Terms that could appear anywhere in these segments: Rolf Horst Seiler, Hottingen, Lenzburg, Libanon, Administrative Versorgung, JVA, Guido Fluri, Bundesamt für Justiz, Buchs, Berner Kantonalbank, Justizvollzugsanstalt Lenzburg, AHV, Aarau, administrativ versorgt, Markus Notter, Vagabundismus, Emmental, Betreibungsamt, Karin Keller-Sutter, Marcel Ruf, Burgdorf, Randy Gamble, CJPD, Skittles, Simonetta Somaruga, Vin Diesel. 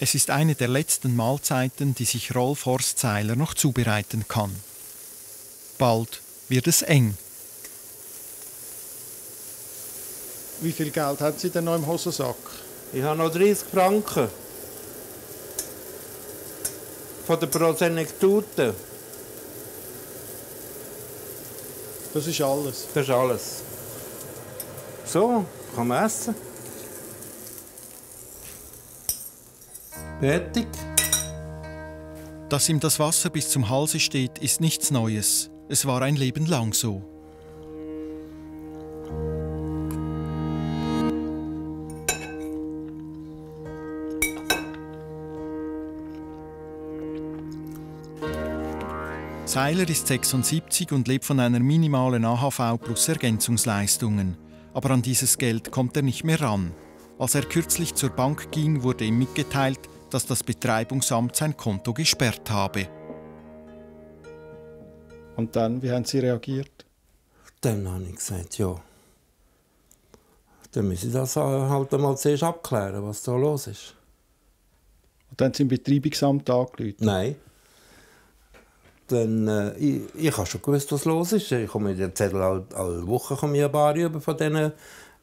Es ist eine der letzten Mahlzeiten, die sich Rolf Horst Seiler noch zubereiten kann. Bald wird es eng. Wie viel Geld hat Sie denn noch im Hosensack? Ich habe noch 30 Franken. Von der Prosenektute. Das ist alles? Das ist alles. So, kann man essen. Fertig. Dass ihm das Wasser bis zum Halse steht, ist nichts Neues. Es war ein Leben lang so. Seiler ist 76 und lebt von einer minimalen AHV plus Ergänzungsleistungen. Aber an dieses Geld kommt er nicht mehr ran. Als er kürzlich zur Bank ging, wurde ihm mitgeteilt, dass das Betreibungsamt sein Konto gesperrt habe. Und dann, wie haben Sie reagiert? Dann habe ich gesagt, ja. Dann müssen Sie das halt einmal zuerst abklären, was da los ist. Und dann sind Sie im Betreibungsamt angerufen? Nein. Dann, ich habe schon gewusst, was los ist. Ich komme den Zettel alle Woche ein paar über von diesen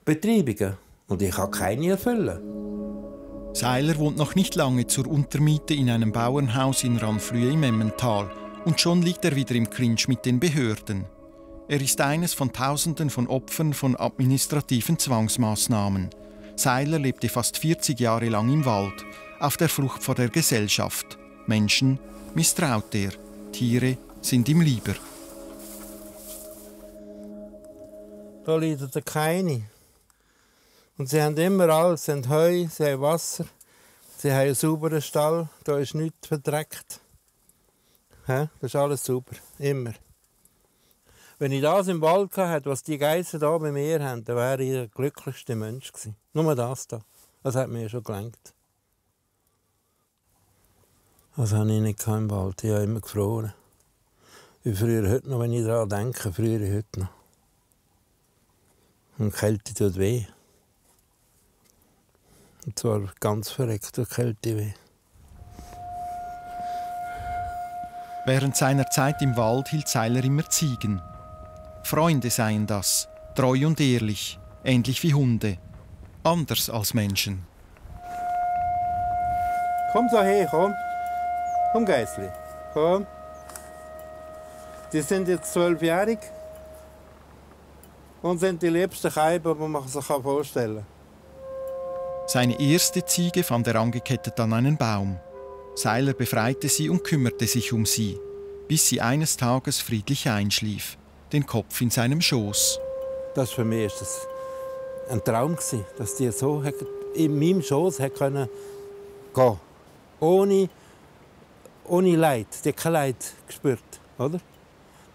Betreibungen. Und ich kann keine erfüllen. Seiler wohnt noch nicht lange zur Untermiete in einem Bauernhaus in Ranflühe im Emmental. Und schon liegt er wieder im Clinch mit den Behörden. Er ist eines von Tausenden von Opfern von administrativen Zwangsmaßnahmen. Seiler lebte fast 40 Jahre lang im Wald, auf der Flucht vor der Gesellschaft. Menschen misstraut er. Tiere sind ihm lieber. Da leidet er keine. Und sie haben immer alles. Sie haben Heu, sie haben Wasser, sie haben einen sauberen Stall, da ist nichts verdreckt. Das ist alles sauber, immer. Wenn ich das im Wald hatte, was die Geissen hier bei mir haben, dann wäre ich der glücklichste Mensch gewesen. Nur das hier. Das hat mir schon gelangt. Das hatte ich nicht im Wald. Ich habe immer gefroren. Wie früher heute noch, wenn ich daran denke. Früher heute noch. Und die Kälte tut weh. Und zwar ganz verreckt durch die Kälte weh. Während seiner Zeit im Wald hielt Seiler immer Ziegen. Freunde seien das, treu und ehrlich, ähnlich wie Hunde. Anders als Menschen. Komm so her, komm. Komm, Geißli, komm. Die sind jetzt 12-jährig und sind die liebsten Kälber, die man sich vorstellen kann. Seine erste Ziege fand er angekettet an einen Baum. Seiler befreite sie und kümmerte sich um sie, bis sie eines Tages friedlich einschlief, den Kopf in seinem Schoß. Das für mich war das ein Traum, dass die so in meinem Schoß gehen konnte. Ohne Leid, die hat kein Leid gespürt, oder?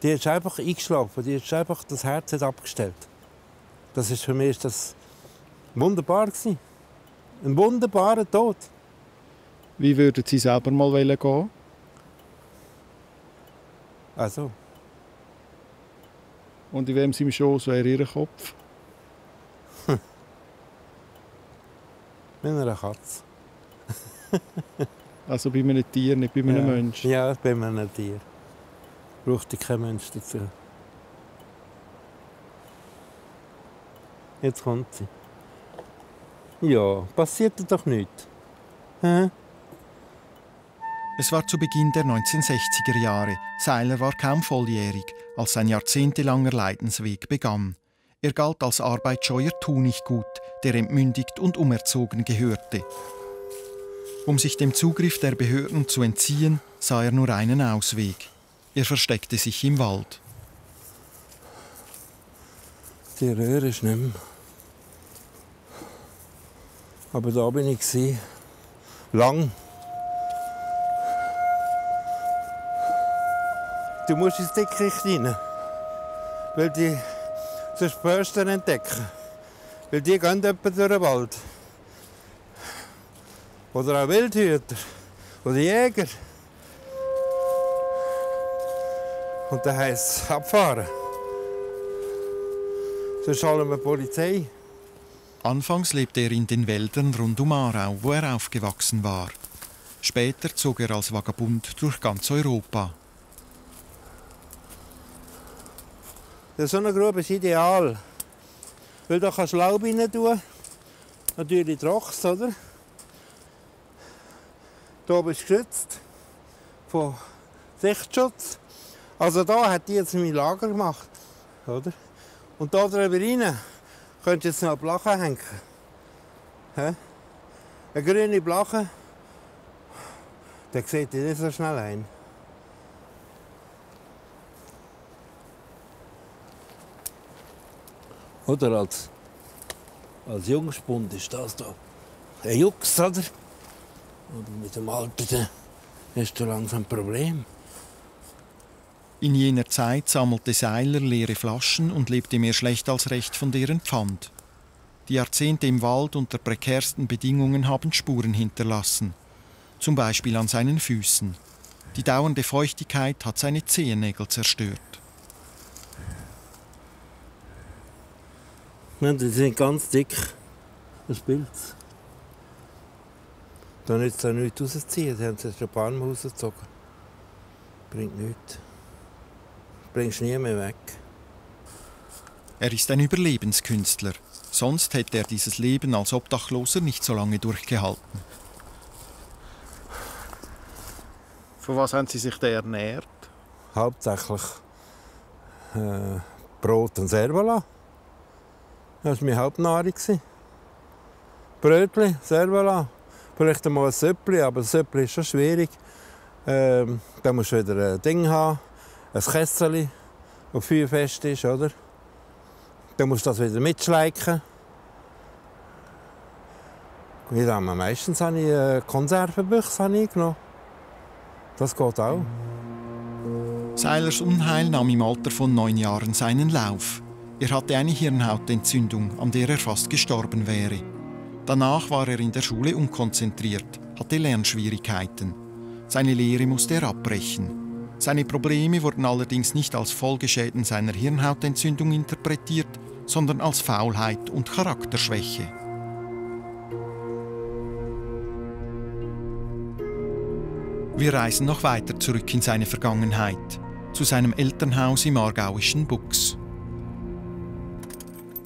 Die ist einfach eingeschlafen, die ist einfach das Herz hat abgestellt. Das ist für mich das wunderbar gewesen. Ein wunderbarer Tod. Wie würden Sie selber mal gehen? Also. Und in wem sind schon so Ihr Kopf? Mit einer Katze. Also bei einem Tier, nicht bei einem Menschen? Ja, bei einem Tier. Brauchte kein Mensch dazu. Jetzt kommt sie. Ja, passiert doch nichts. Hm? Es war zu Beginn der 1960er Jahre. Seiler war kaum volljährig, als sein jahrzehntelanger Leidensweg begann. Er galt als arbeitsscheuer Tunichtgut, der entmündigt und umerzogen gehörte. Um sich dem Zugriff der Behörden zu entziehen, sah er nur einen Ausweg. Er versteckte sich im Wald. Die Röhre ist nicht mehr. Aber da bin ich. Lang. Du musst ins Dickicht rein. Weil die sonst Bösten entdecken. Weil die gehen etwa durch den Wald. Oder auch Wildhüter oder Jäger. Und dann heisst es abfahren. Sonst holen wir die Polizei. Anfangs lebte er in den Wäldern rund um Aarau, wo er aufgewachsen war. Später zog er als Vagabund durch ganz Europa. So eine Grube ist ideal, weil da kannst du Laub rein tun, natürlich Drochs, oder? Hier bist du geschützt von Sichtschutz. Also da hat die jetzt mein Lager gemacht, oder? Und da drüber rein könntest du jetzt noch eine Blache hängen. He? Eine grüne Blache, der sieht ihr nicht so schnell ein. Oder als Jungspund ist das da ein Jux, oder? Oder mit dem Alter hast du langsam ein Problem. In jener Zeit sammelte Seiler leere Flaschen und lebte mehr schlecht als recht von deren Pfand. Die Jahrzehnte im Wald unter prekärsten Bedingungen haben Spuren hinterlassen. Zum Beispiel an seinen Füßen. Die dauernde Feuchtigkeit hat seine Zehennägel zerstört. Die sind ganz dick, das Pilz. Da nützt es nichts rauszuziehen, sie haben es aus der Palme rausgezogen. Bringt nichts. Bringst nie mehr weg. Er ist ein Überlebenskünstler. Sonst hätte er dieses Leben als Obdachloser nicht so lange durchgehalten. Von was haben Sie sich da ernährt? Hauptsächlich Brot und Servola. Das war meine Hauptnahrung. Brötchen, Servola, vielleicht einmal ein Söppli, aber ein Söppli ist schon schwierig. Da musst du wieder ein Ding haben, ein Kessel, das feuerfest ist, oder? Dann musst du das wieder mitschleichen. Meistens habe ich Konservenbüchse genommen. Das geht auch. Seilers Unheil nahm im Alter von 9 Jahren seinen Lauf. Er hatte eine Hirnhautentzündung, an der er fast gestorben wäre. Danach war er in der Schule unkonzentriert, hatte Lernschwierigkeiten. Seine Lehre musste er abbrechen. Seine Probleme wurden allerdings nicht als Folgeschäden seiner Hirnhautentzündung interpretiert, sondern als Faulheit und Charakterschwäche. Wir reisen noch weiter zurück in seine Vergangenheit, zu seinem Elternhaus im aargauischen Buchs.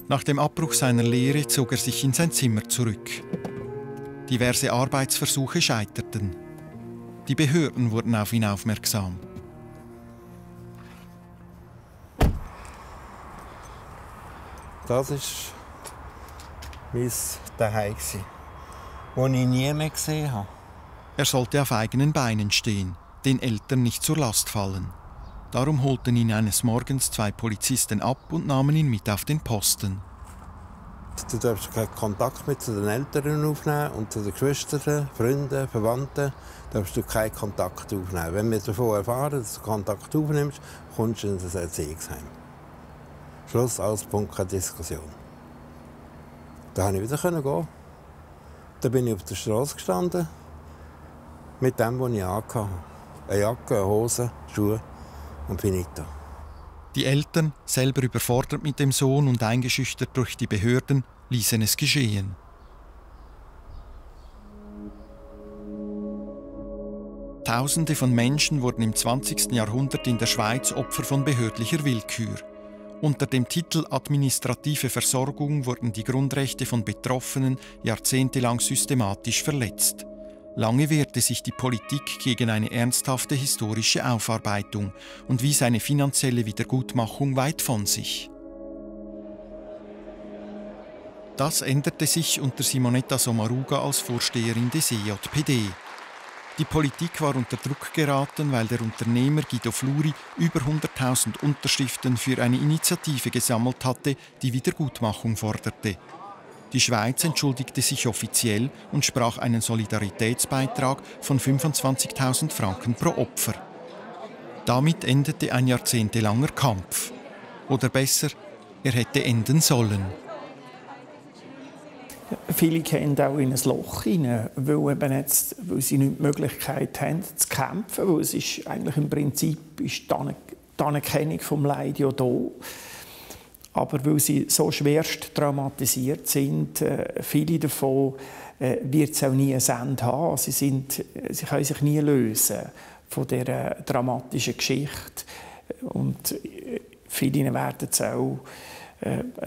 Nach dem Abbruch seiner Lehre zog er sich in sein Zimmer zurück. Diverse Arbeitsversuche scheiterten. Die Behörden wurden auf ihn aufmerksam. Das war mein Zuhause, das ich nie mehr gesehen habe. Er sollte auf eigenen Beinen stehen, den Eltern nicht zur Last fallen. Darum holten ihn eines Morgens 2 Polizisten ab und nahmen ihn mit auf den Posten. Du darfst keinen Kontakt mit zu den Eltern aufnehmen und zu den Geschwistern, Freunden, Verwandten darfst du keinen Kontakt aufnehmen. Wenn wir davon erfahren, dass du Kontakt aufnimmst, kommst du in das Erziehungsheim. Schluss, alles, Punkt, keine Diskussion. Da konnte ich wieder gehen. Da bin ich auf der Straße gestanden mit dem, was ich anhatte. Eine Jacke, eine Hose, Schuhe. Und finito. Die Eltern, selber überfordert mit dem Sohn und eingeschüchtert durch die Behörden, ließen es geschehen. Tausende von Menschen wurden im 20. Jahrhundert in der Schweiz Opfer von behördlicher Willkür. Unter dem Titel Administrative Versorgung wurden die Grundrechte von Betroffenen jahrzehntelang systematisch verletzt. Lange wehrte sich die Politik gegen eine ernsthafte historische Aufarbeitung und wies eine finanzielle Wiedergutmachung weit von sich. Das änderte sich unter Simonetta Somaruga als Vorsteherin des CJPD. Die Politik war unter Druck geraten, weil der Unternehmer Guido Fluri über 100.000 Unterschriften für eine Initiative gesammelt hatte, die Wiedergutmachung forderte. Die Schweiz entschuldigte sich offiziell und sprach einen Solidaritätsbeitrag von 25.000 Franken pro Opfer. Damit endete ein jahrzehntelanger Kampf. Oder besser, er hätte enden sollen. Viele gehen auch in ein Loch hinein, weil sie nicht die Möglichkeit haben, zu kämpfen. Weil es ist eigentlich im Prinzip ist die Anerkennung des Leides ja da. aber weil sie so schwerst traumatisiert sind, viele davon wird es auch nie ein Ende haben. Sie können sich nie lösen von dieser dramatischen Geschichte. Und viele werden es auch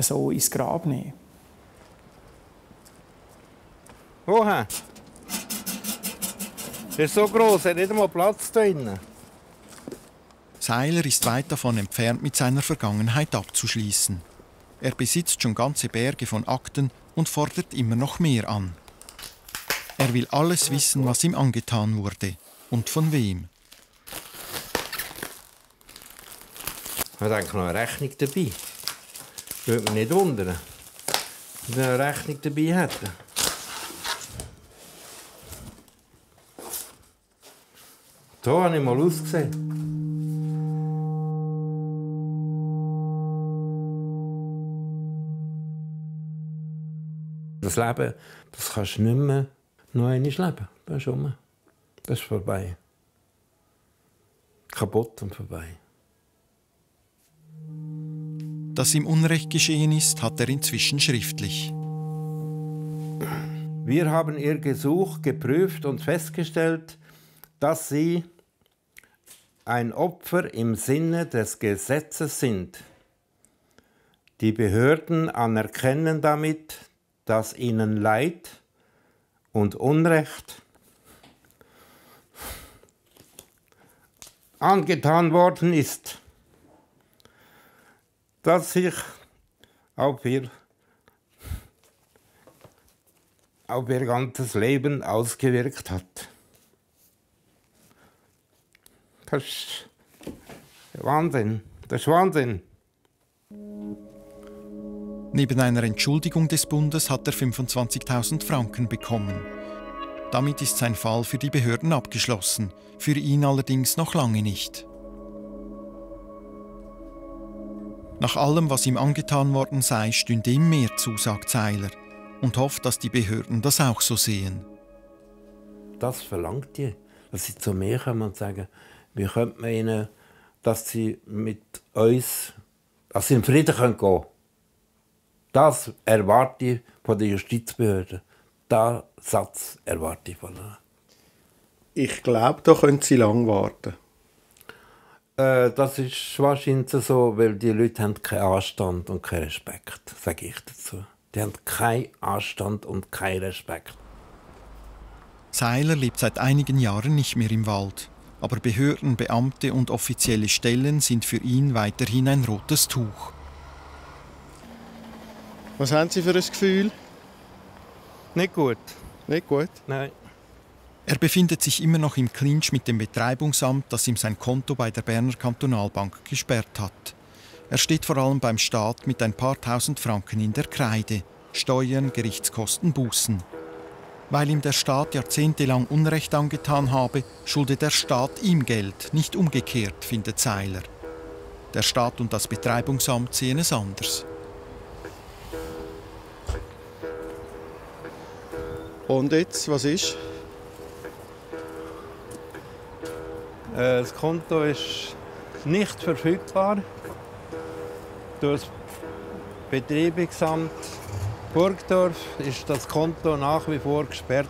so ins Grab nehmen. Woher? Das ist so gross, er hat nicht einmal Platz da drinnen. Seiler ist weit davon entfernt, mit seiner Vergangenheit abzuschließen. Er besitzt schon ganze Berge von Akten und fordert immer noch mehr an. Er will alles wissen, was ihm angetan wurde und von wem. Ich denke, noch eine Rechnung dabei. Würde mich nicht wundern, wenn wir eine Rechnung dabei hätten. Da habe ich mal ausgesehen. Das Leben, das kannst du nicht mehr noch einmal leben. Das ist vorbei. Kaputt und vorbei. Dass ihm Unrecht geschehen ist, hat er inzwischen schriftlich. Wir haben ihr Gesuch geprüft und festgestellt, dass sie ein Opfer im Sinne des Gesetzes sind. Die Behörden anerkennen damit, dass ihnen Leid und Unrecht angetan worden ist, dass sich auf ihr ganzes Leben ausgewirkt hat. Das ist Wahnsinn. Das ist Wahnsinn. Neben einer Entschuldigung des Bundes hat er 25.000 Franken bekommen. Damit ist sein Fall für die Behörden abgeschlossen, für ihn allerdings noch lange nicht. Nach allem, was ihm angetan worden sei, stünde ihm mehr zu, sagt Seiler, und hofft, dass die Behörden das auch so sehen. Das verlangt ihr, dass sie zu mir kommen und sagen, wie könnte man ihnen, dass sie mit uns, dass sie in Frieden gehen können. Das erwarte ich von der Justizbehörde. Diesen Satz erwarte ich von ihnen. Ich glaube, da können sie lang warten. Das ist wahrscheinlich so, weil die Leute haben keinen Anstand und keinen Respekt, sage ich dazu. Die haben keinen Anstand und keinen Respekt. Seiler lebt seit einigen Jahren nicht mehr im Wald. Aber Behörden, Beamte und offizielle Stellen sind für ihn weiterhin ein rotes Tuch. Was haben Sie für ein Gefühl? Nicht gut. Nicht gut? Nein. Er befindet sich immer noch im Clinch mit dem Betreibungsamt, das ihm sein Konto bei der Berner Kantonalbank gesperrt hat. Er steht vor allem beim Staat mit ein paar tausend Franken in der Kreide. Steuern, Gerichtskosten, Bußen. Weil ihm der Staat jahrzehntelang Unrecht angetan habe, schuldet der Staat ihm Geld, nicht umgekehrt, findet Seiler. Der Staat und das Betreibungsamt sehen es anders. Und jetzt, was ist? Das Konto ist nicht verfügbar durch das Betreibungsamt Burgdorf ist das Konto nach wie vor gesperrt.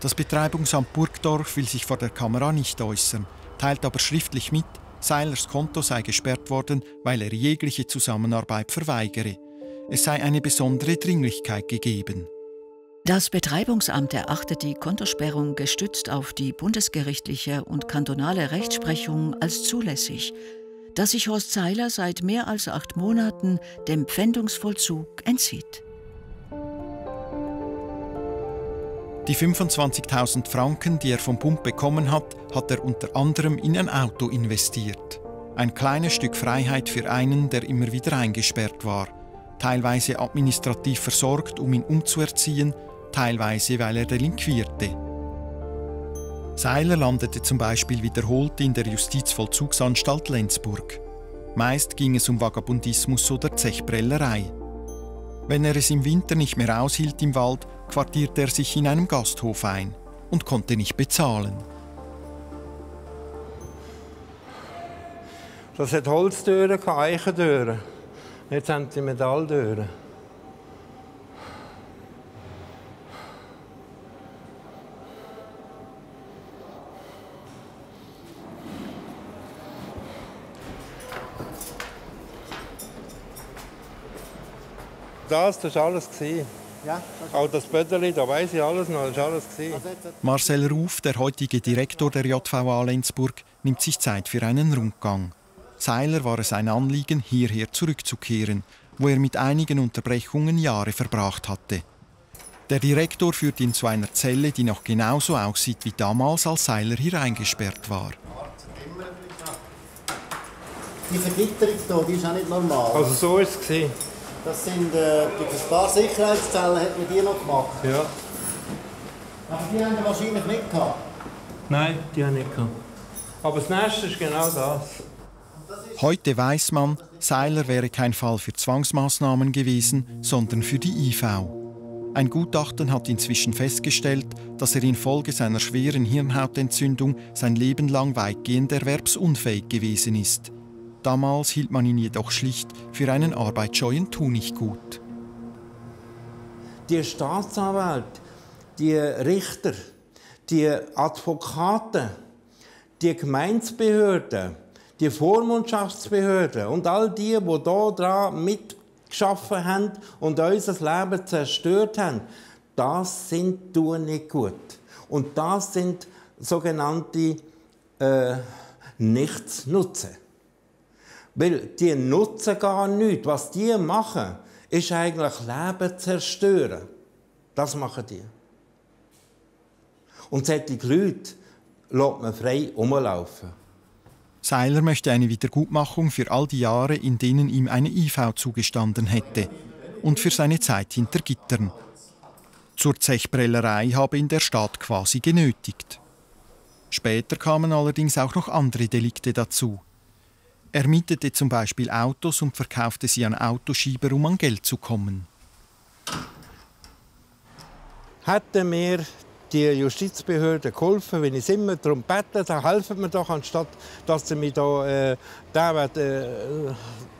Das Betreibungsamt Burgdorf will sich vor der Kamera nicht äußern, teilt aber schriftlich mit, Seilers Konto sei gesperrt worden, weil er jegliche Zusammenarbeit verweigere. Es sei eine besondere Dringlichkeit gegeben. Das Betreibungsamt erachtet die Kontosperrung gestützt auf die bundesgerichtliche und kantonale Rechtsprechung als zulässig, dass sich Horst Seiler seit mehr als 8 Monaten dem Pfändungsvollzug entzieht. Die 25.000 Franken, die er vom Bund bekommen hat, hat er unter anderem in ein Auto investiert. Ein kleines Stück Freiheit für einen, der immer wieder eingesperrt war, teilweise administrativ versorgt, um ihn umzuerziehen, teilweise, weil er delinquierte. Seiler landete zum Beispiel wiederholt in der Justizvollzugsanstalt Lenzburg. Meist ging es um Vagabundismus oder Zechbrellerei. Wenn er es im Winter nicht mehr aushielt im Wald, quartierte er sich in einem Gasthof ein und konnte nicht bezahlen. Das hat Holztüren, Eichentüren. Jetzt haben sie Metalltüren. Das war alles. Ja, das auch das Böderli, da weiss ich alles noch, das war alles. Marcel Ruf, der heutige Direktor der JVA Lenzburg, nimmt sich Zeit für einen Rundgang. Seiler war es ein Anliegen, hierher zurückzukehren, wo er mit einigen Unterbrechungen Jahre verbracht hatte. Der Direktor führt ihn zu einer Zelle, die noch genauso aussieht wie damals, als Seiler hier eingesperrt war. Die Vergitterung hier, die ist auch nicht normal. Also so war es. Das sind ein paar Sicherheitszellen, hat man die noch gemacht. Ja. Aber die haben wir wahrscheinlich nicht gehabt. Nein, die haben nicht gehabt. Aber das Nest ist genau das. Heute weiss man, Seiler wäre kein Fall für Zwangsmaßnahmen gewesen, sondern für die IV. Ein Gutachten hat inzwischen festgestellt, dass er infolge seiner schweren Hirnhautentzündung sein Leben lang weitgehend erwerbsunfähig gewesen ist. Damals hielt man ihn jedoch schlicht für einen arbeitsscheuen Tunichtgut. Die Staatsanwälte, die Richter, die Advokaten, die Gemeindebehörden, die Vormundschaftsbehörden und all die, die hier dran mitgeschaffen haben und unser Leben zerstört haben, das sind Tunichtgut. Und das sind sogenannte Nichtsnutze. Weil die nutzen gar nichts. Was die machen, ist eigentlich Leben zerstören. Das machen die. Und solche Leute lässt man frei rumlaufen. Seiler möchte eine Wiedergutmachung für all die Jahre, in denen ihm eine IV zugestanden hätte. Und für seine Zeit hinter Gittern. Zur Zechbrellerei habe ihn der Staat quasi genötigt. Später kamen allerdings auch noch andere Delikte dazu. Er mietete zum Beispiel Autos und verkaufte sie an Autoschieber, um an Geld zu kommen. Hätte mir die Justizbehörde geholfen, wenn ich immer darum bete, dann helfen mir doch, anstatt dass sie mich hier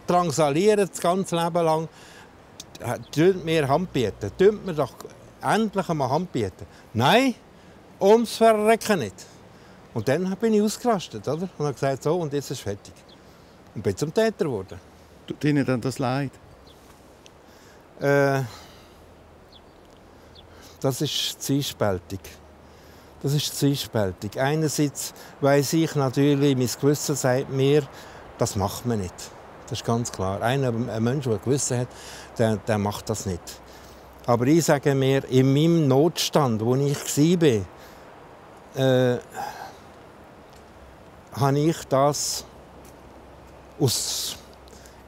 drangsalieren, das ganze Leben lang. Tönt mir Hand bieten. Tönt mir doch endlich einmal Hand bieten. Nein, ums Verrecken nicht. Und dann bin ich ausgerastet, oder? Und habe gesagt, so, und jetzt ist fertig. Und bin zum Täter geworden. Tut Ihnen dann das leid? Das ist zwiespältig. Das ist zwiespältig. Einerseits weiss ich natürlich, mein Gewissen sagt mir, das macht man nicht. Das ist ganz klar. Ein Mensch, der ein Gewissen hat, der macht das nicht. Aber ich sage mir, in meinem Notstand, wo ich war, habe ich das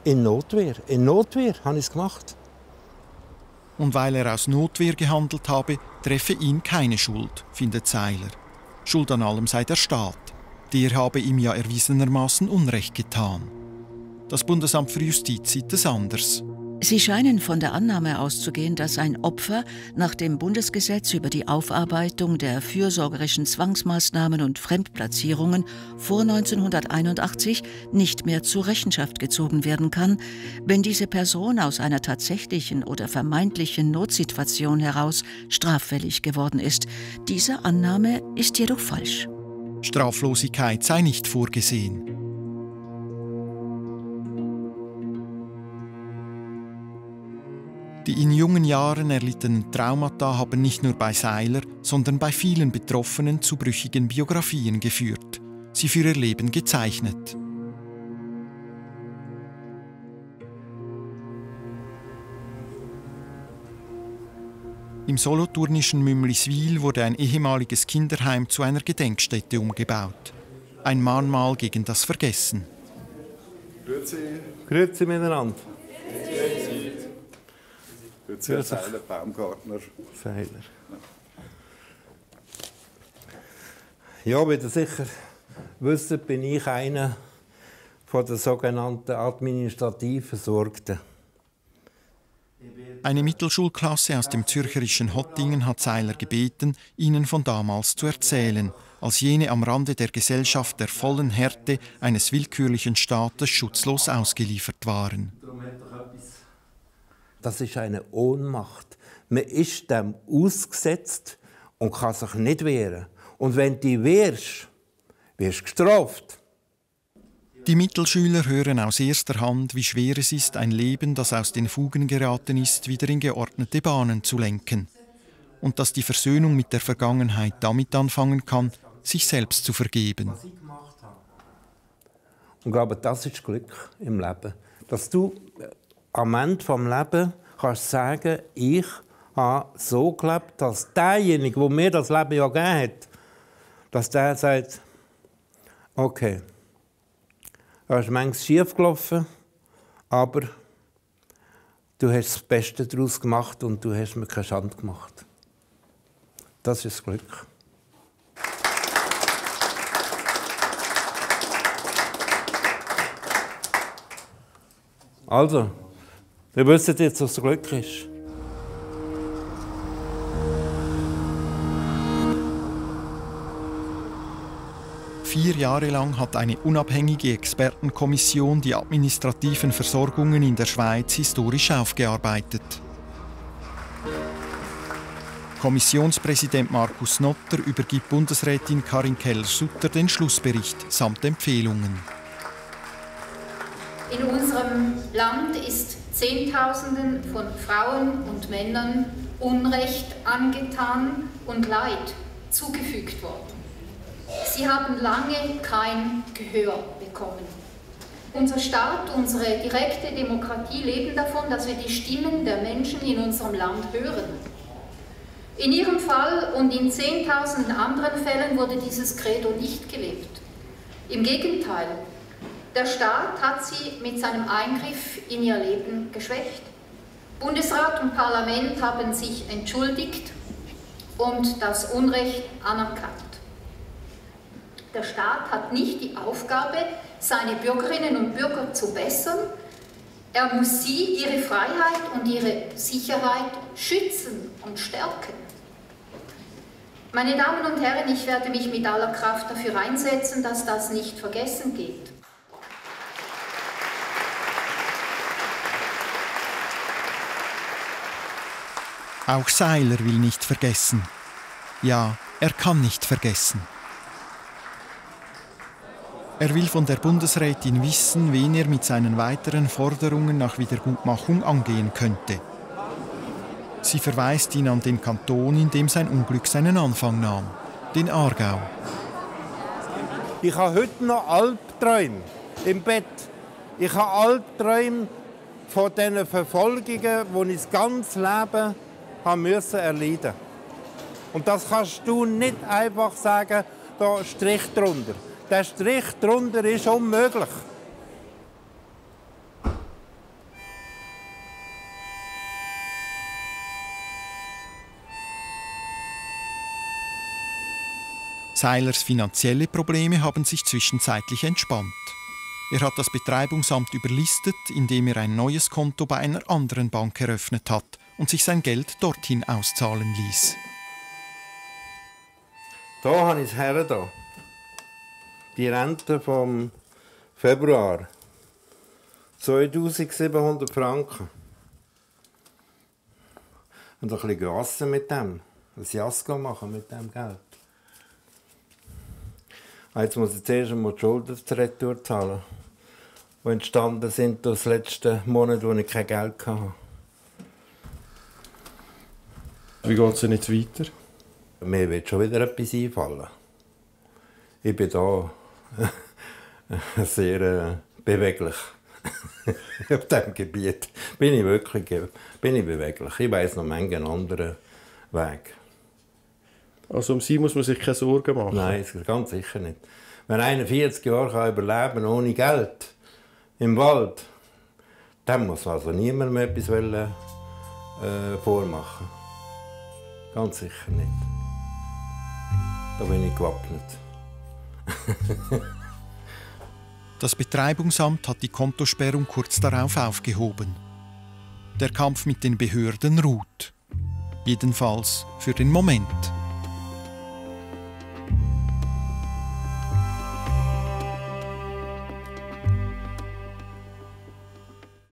in Notwehr. In Notwehr habe ich es gemacht. Und weil er aus Notwehr gehandelt habe, treffe ihn keine Schuld, findet Seiler. Schuld an allem sei der Staat. Der habe ihm ja erwiesenermaßen Unrecht getan. Das Bundesamt für Justiz sieht es anders. Sie scheinen von der Annahme auszugehen, dass ein Opfer nach dem Bundesgesetz über die Aufarbeitung der fürsorgerischen Zwangsmaßnahmen und Fremdplatzierungen vor 1981 nicht mehr zur Rechenschaft gezogen werden kann, wenn diese Person aus einer tatsächlichen oder vermeintlichen Notsituation heraus straffällig geworden ist. Diese Annahme ist jedoch falsch. Straflosigkeit sei nicht vorgesehen. Die in jungen Jahren erlittenen Traumata haben nicht nur bei Seiler, sondern bei vielen Betroffenen zu brüchigen Biografien geführt, sie für ihr Leben gezeichnet. Im solothurnischen Mümliswil wurde ein ehemaliges Kinderheim zu einer Gedenkstätte umgebaut. Ein Mahnmal gegen das Vergessen. Grüezi. Grüezi miteinander. Seiler, Baumgartner. Seiler. Ja, wie ihr sicher wisst, bin ich einer der sogenannten administrativ Versorgten. Eine Mittelschulklasse aus dem zürcherischen Hottingen hat Seiler gebeten, ihnen von damals zu erzählen, als jene am Rande der Gesellschaft der vollen Härte eines willkürlichen Staates schutzlos ausgeliefert waren. Das ist eine Ohnmacht. Man ist dem ausgesetzt und kann sich nicht wehren. Und wenn du wehrst, wirst du gestraft. Die Mittelschüler hören aus erster Hand, wie schwer es ist, ein Leben, das aus den Fugen geraten ist, wieder in geordnete Bahnen zu lenken. Und dass die Versöhnung mit der Vergangenheit damit anfangen kann, sich selbst zu vergeben. Ich glaube, das ist Glück im Leben. Dass du am Ende des Lebens kannst sagen, ich habe so gelebt, dass derjenige, der mir das Leben ja gegeben hat, dass der sagt, okay, da ist manchmal schief gelaufen, aber du hast das Beste daraus gemacht und du hast mir keine Schande gemacht. Das ist Glück. Also, wir wissen jetzt, was Glück ist. Vier Jahre lang hat eine unabhängige Expertenkommission die administrativen Versorgungen in der Schweiz historisch aufgearbeitet. Kommissionspräsident Markus Notter übergibt Bundesrätin Karin Keller-Sutter den Schlussbericht samt Empfehlungen. In unserem Land ist Zehntausenden von Frauen und Männern Unrecht angetan und Leid zugefügt worden. Sie haben lange kein Gehör bekommen. Unser Staat, unsere direkte Demokratie leben davon, dass wir die Stimmen der Menschen in unserem Land hören. In ihrem Fall und in zehntausenden anderen Fällen wurde dieses Credo nicht gelebt. Im Gegenteil, der Staat hat sie mit seinem Eingriff in ihr Leben geschwächt. Bundesrat und Parlament haben sich entschuldigt und das Unrecht anerkannt. Der Staat hat nicht die Aufgabe, seine Bürgerinnen und Bürger zu bessern. Er muss sie, ihre Freiheit und ihre Sicherheit schützen und stärken. Meine Damen und Herren, ich werde mich mit aller Kraft dafür einsetzen, dass das nicht vergessen geht. Auch Seiler will nicht vergessen. Ja, er kann nicht vergessen. Er will von der Bundesrätin wissen, wen er mit seinen weiteren Forderungen nach Wiedergutmachung angehen könnte. Sie verweist ihn an den Kanton, in dem sein Unglück seinen Anfang nahm, den Aargau. Ich habe heute noch Albträume im Bett. Ich habe Albträume von diesen Verfolgungen, die ich das ganze Leben erleiden musste. Und das kannst du nicht einfach sagen, da ist Strich drunter. Der Strich drunter ist unmöglich. Seilers finanzielle Probleme haben sich zwischenzeitlich entspannt. Er hat das Betreibungsamt überlistet, indem er ein neues Konto bei einer anderen Bank eröffnet hat und sich sein Geld dorthin auszahlen ließ. Da habe ich es her. Da. Die Rente vom Februar, 2700 Franken. Und ein bisschen gegessen mit dem, ein Jasko machen mit dem Geld. Jetzt muss ich zuerst einmal die Schulden zur Retour zahlen, die entstanden sind durch den letzten Monat, wo ich kein Geld hatte. Wie geht es denn jetzt weiter? Mir wird schon wieder etwas einfallen. Ich bin da sehr beweglich. Auf diesem Gebiet bin ich wirklich beweglich. Ich weiss noch manchen anderen Weg. Also um sie muss man sich keine Sorgen machen? Nein, ganz sicher nicht. Wenn einer 40 Jahre überleben kann ohne Geld im Wald, dann muss also niemandem etwas vormachen. Ganz sicher nicht. Da bin ich gewappnet. Das Betreibungsamt hat die Kontosperrung kurz darauf aufgehoben. Der Kampf mit den Behörden ruht. Jedenfalls für den Moment.